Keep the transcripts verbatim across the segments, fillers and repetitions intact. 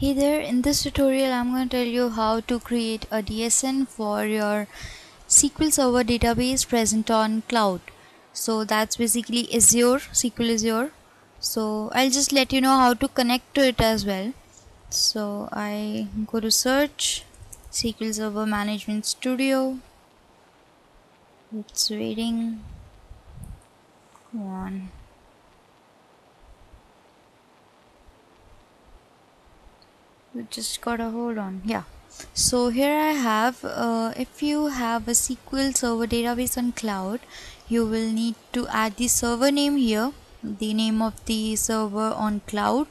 Hey there, in this tutorial I'm going to tell you how to create a D S N for your S Q L Server database present on Cloud. So that's basically Azure, S Q L Azure. So I'll just let you know how to connect to it as well. So I go to search S Q L Server Management Studio. It's waiting. Come on. We just gotta hold on. Yeah, so here I have uh, if you have a S Q L Server database on Cloud, you will need to add the server name here, the name of the server on Cloud,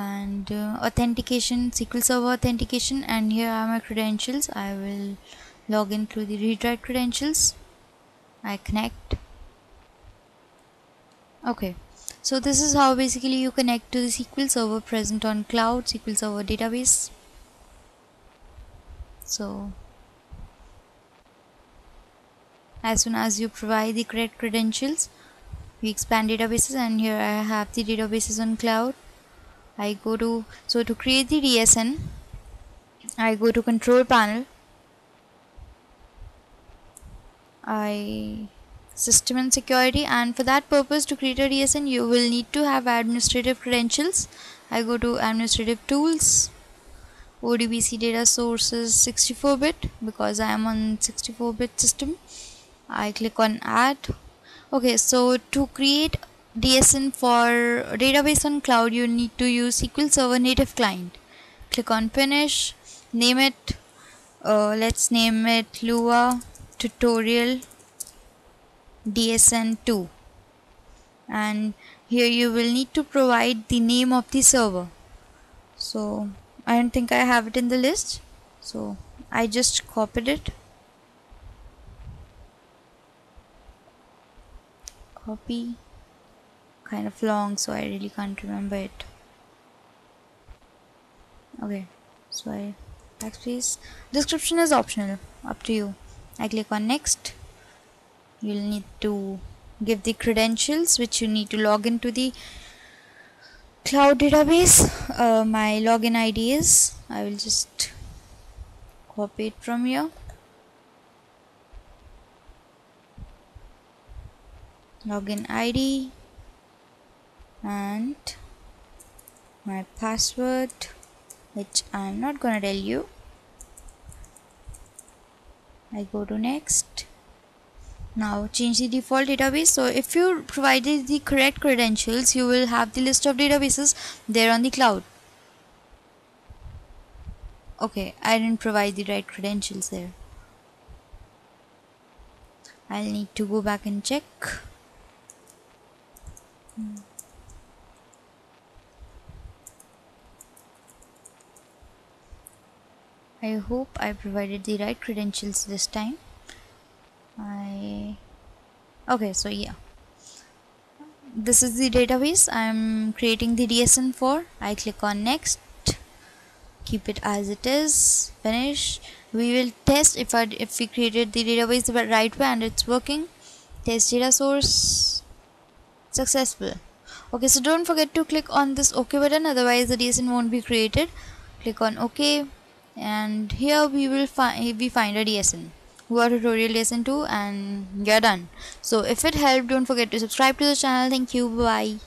and uh, authentication, S Q L Server authentication, and here are my credentials. I will log in through the read-write credentials. I connect. Okay. So this is how basically you connect to the S Q L Server present on Cloud, S Q L Server database. So as soon as you provide the correct credentials, we expand databases, and here I have the databases on Cloud. I go to, so to create the D S N, I go to control panel, I System and security, and for that purpose, to create a D S N, you will need to have administrative credentials. I go to administrative tools, O D B C data sources sixty-four bit, because I am on sixty-four bit system. I click on add. Okay, so to create D S N for database on Cloud, you need to use S Q L Server Native Client. Click on finish, name it, uh, let's name it Lua Tutorial D S N two, and here you will need to provide the name of the server. So I don't think I have it in the list, so I just copied it, copy kind of long, so I really can't remember it. Okay, so I backspace. Description is optional, up to you. I click on next. You'll need to give the credentials which you need to log into the Cloud database. Uh, my login I D is, I will just copy it from here. Login I D and my password, which I'm not gonna tell you. I go to next. Now change the default database. So if you provided the correct credentials, you will have the list of databases there on the Cloud. Okay, I didn't provide the right credentials there. I'll need to go back and check. Hmm. I hope I provided the right credentials this time. I okay, so yeah, this is the database I'm creating the D S N for. I click on next, keep it as it is, finish. We will test if I if we created the database the right way and it's working. Test data source successful. Okay, so don't forget to click on this OK button, otherwise the D S N won't be created. Click on OK, and here we will find we find a D S N. Our tutorial D S N two, and you're done. So if it helped, don't forget to subscribe to the channel. Thank you. Bye.